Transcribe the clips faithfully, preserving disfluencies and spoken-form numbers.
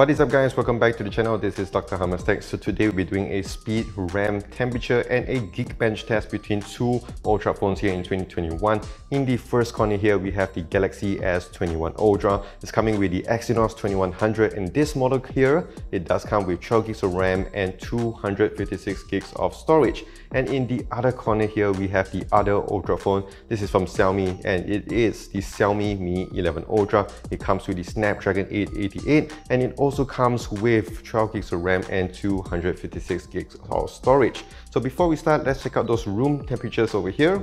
What is up guys, welcome back to the channel. This is Doctor HamezTech. So today we'll be doing a speed, RAM, temperature and a Geekbench test between two Ultra phones here in twenty twenty-one. In the first corner here, we have the Galaxy S twenty-one Ultra. It's coming with the Exynos twenty-one hundred. In this model here, it does come with twelve gigs of RAM and two hundred fifty-six gigs of storage. And in the other corner here, we have the other Ultra phone. This is from Xiaomi and it is the Xiaomi Mi eleven Ultra. It comes with the Snapdragon eight eighty-eight and it also comes with twelve gigs of RAM and two hundred fifty-six gigs of storage. So before we start, let's check out those room temperatures over here.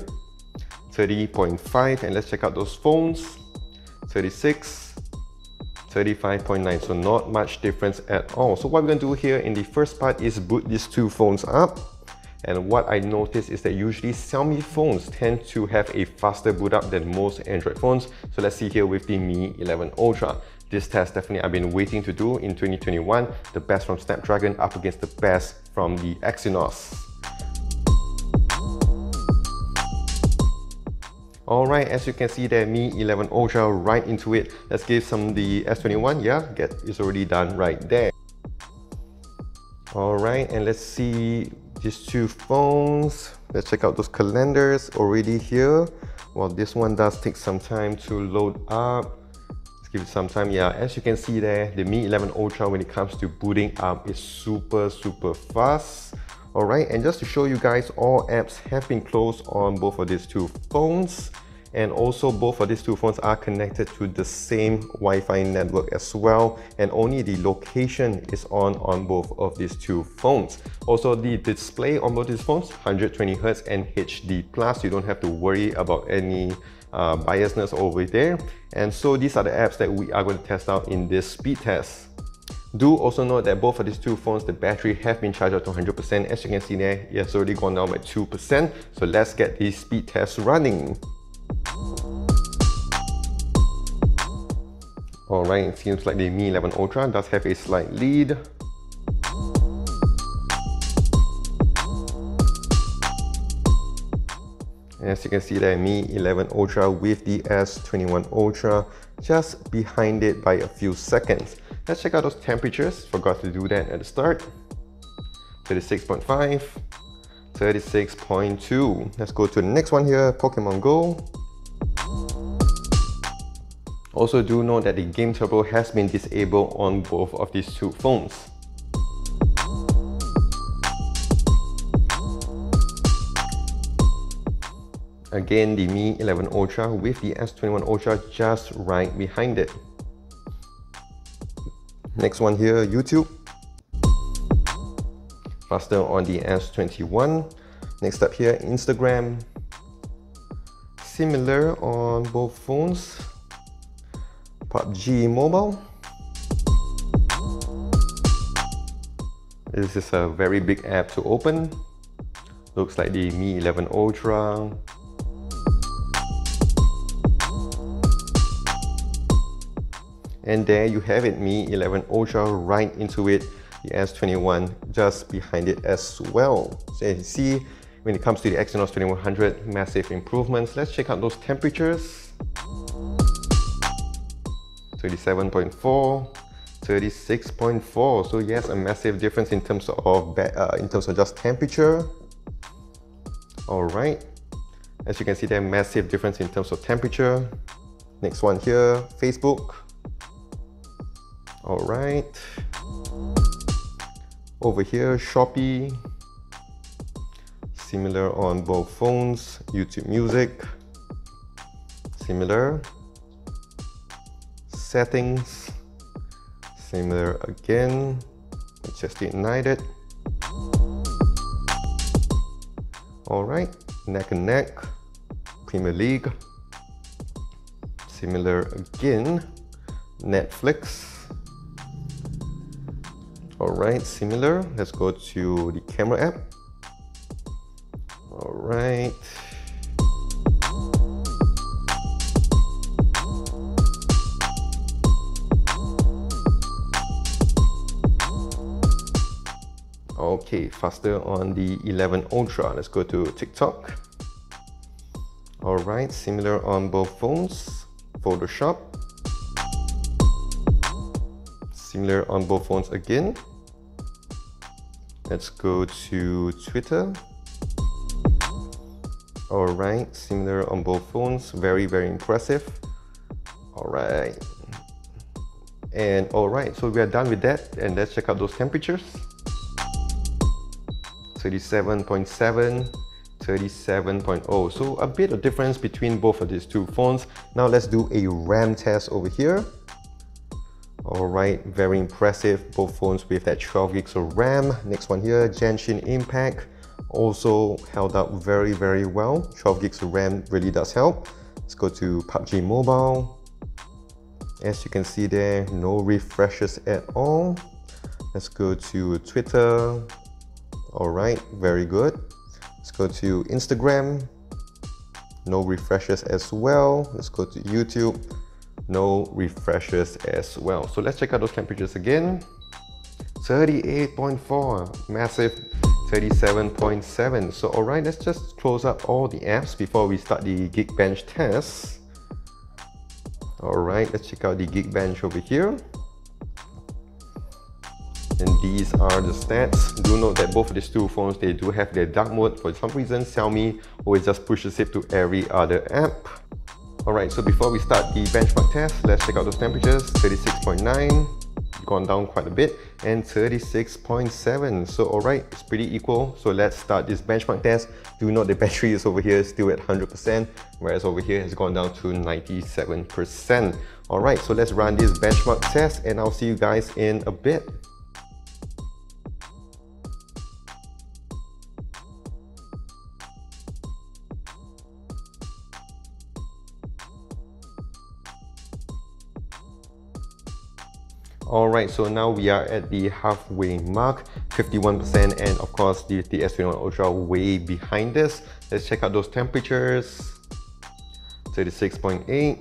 thirty point five, and let's check out those phones. thirty-six, thirty-five point nine, so not much difference at all. So what we're going to do here in the first part is boot these two phones up. And what I noticed is that usually Xiaomi phones tend to have a faster boot up than most Android phones. So let's see here with the Mi eleven Ultra. This test definitely I've been waiting to do in twenty twenty-one. The best from Snapdragon up against the best from the Exynos. Alright, as you can see there, Mi eleven Ultra right into it. Let's give some the S twenty-one, yeah, get, it's already done right there. Alright, and let's see these two phones. Let's check out those calendars already here. Well, this one does take some time to load up. Give it some time. Yeah, as you can see there, the Mi eleven Ultra when it comes to booting up is super super fast. All right, and just to show you guys, all apps have been closed on both of these two phones, and also both of these two phones are connected to the same Wi-Fi network as well, and only the location is on on both of these two phones. Also the display on both these phones, one hundred twenty hertz and H D plus. You don't have to worry about any Uh, biasness over there. And so these are the apps that we are going to test out in this speed test. Do also note that both of these two phones, the battery have been charged up to one hundred percent. As you can see there, it's already gone down by two percent. So let's get these speed tests running. Alright, it seems like the Mi eleven Ultra does have a slight lead. As you can see there, Mi eleven Ultra with the S twenty-one Ultra just behind it by a few seconds. Let's check out those temperatures. Forgot to do that at the start. thirty-six point five, thirty-six point two. Let's go to the next one here, Pokemon Go. Also do note that the Game Turbo has been disabled on both of these two phones. Again, the Mi eleven Ultra with the S twenty-one Ultra just right behind it. Next one here, YouTube. Faster on the S twenty-one. Next up here, Instagram. Similar on both phones. P U B G Mobile. This is a very big app to open. Looks like the Mi eleven Ultra. And there you have it, Mi eleven Ultra right into it, the S twenty-one just behind it as well. So as you see, when it comes to the Exynos twenty-one hundred, massive improvements. Let's check out those temperatures. thirty-seven point four, thirty-six point four. So yes, a massive difference in terms of uh, in terms of just temperature. All right, as you can see there, massive difference in terms of temperature. Next one here, Facebook. All right, over here, Shopee. Similar on both phones. YouTube Music, similar. Settings, similar again. Manchester United. All right, neck and neck. Premier League, similar again. Netflix. Alright, similar. Let's go to the camera app. Alright. Okay, faster on the eleven Ultra. Let's go to TikTok. Alright, similar on both phones. Photoshop. similar on both phones again. Let's go to Twitter. All right, similar on both phones. Very, very impressive. All right. And all right, so we are done with that. And let's check out those temperatures. thirty-seven point seven, thirty-seven point zero. So a bit of difference between both of these two phones. Now let's do a RAM test over here. All right, very impressive. Both phones with that twelve gigs of RAM. Next one here, Genshin Impact. Also held up very, very well. twelve gigs of RAM really does help. Let's go to P U B G Mobile. As you can see there, no refreshes at all. Let's go to Twitter. All right, very good. Let's go to Instagram. No refreshes as well. Let's go to YouTube. No refreshes as well. So let's check out those temperatures again. thirty-eight point four, massive. Thirty-seven point seven. So all right, let's just close up all the apps before we start the Geekbench test. All right, let's check out the Geekbench over here. And these are the stats. Do note that both of these two phones, they do have their dark mode. For some reason, Xiaomi always just pushes it to every other app. All right, so before we start the benchmark test, let's check out those temperatures. thirty-six point nine. Gone down quite a bit, and thirty-six point seven. So all right, it's pretty equal. So let's start this benchmark test. Do note the battery is over here still at one hundred percent, whereas over here it's gone down to ninety-seven percent. All right, so let's run this benchmark test and I'll see you guys in a bit. All right, so now we are at the halfway mark, fifty-one percent, and of course the, the S twenty-one Ultra way behind this. Let's check out those temperatures. Thirty-six point eight,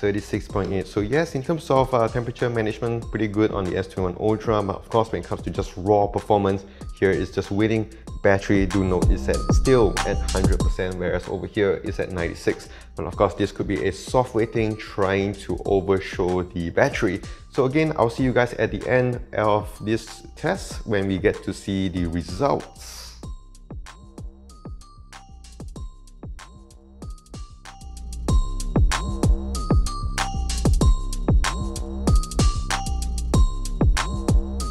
thirty-six point eight. So yes, in terms of uh, temperature management, pretty good on the S twenty-one Ultra, but of course when it comes to just raw performance, here is just winning. Battery, do note, is at still at one hundred percent, whereas over here is at ninety-six. And of course this could be a software thing trying to overshow the battery. So again, I'll see you guys at the end of this test when we get to see the results.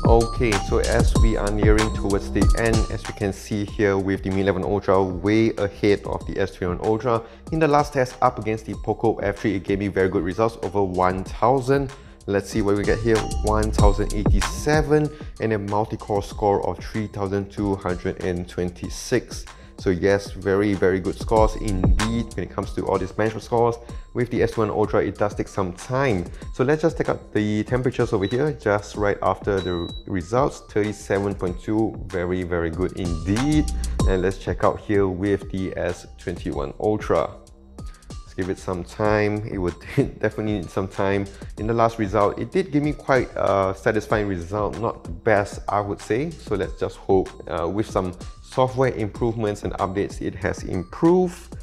Okay, so as we are nearing towards the end, as you can see here with the Mi eleven Ultra way ahead of the S twenty-one Ultra. In the last test up against the Poco F three, it gave me very good results, over one thousand. Let's see what we get here, one thousand eighty-seven, and a multi-core score of three thousand two hundred twenty-six. So yes, very, very good scores indeed when it comes to all these benchmark scores. With the S twenty-one Ultra, it does take some time. So let's just take out the temperatures over here, just right after the results. thirty-seven point two, very, very good indeed. And let's check out here with the S twenty-one Ultra. Let's give it some time. It would definitely need some time. In the last result, it did give me quite a satisfying result, not the best, I would say. So let's just hope uh, with some software improvements and updates, it has improved.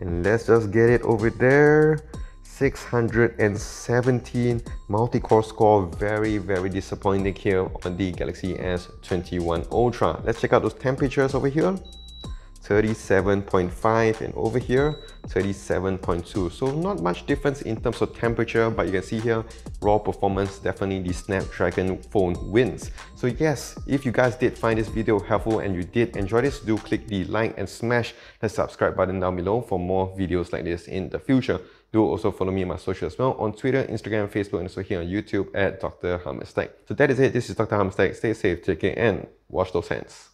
And let's just get it over there. Six hundred seventeen multi-core score, very, very disappointing here on the Galaxy S twenty-one Ultra. Let's check out those temperatures over here. Thirty-seven point five, and over here thirty-seven point two. So not much difference in terms of temperature, but you can see here raw performance, definitely the Snapdragon phone wins. So yes, if you guys did find this video helpful and you did enjoy this, do click the like and smash the subscribe button down below for more videos like this in the future. Do also follow me on my socials as well, on Twitter, Instagram, Facebook, and also here on YouTube at Doctor HamezTech. So that is it. This is Doctor HamezTech. Stay safe, take care, and wash those hands.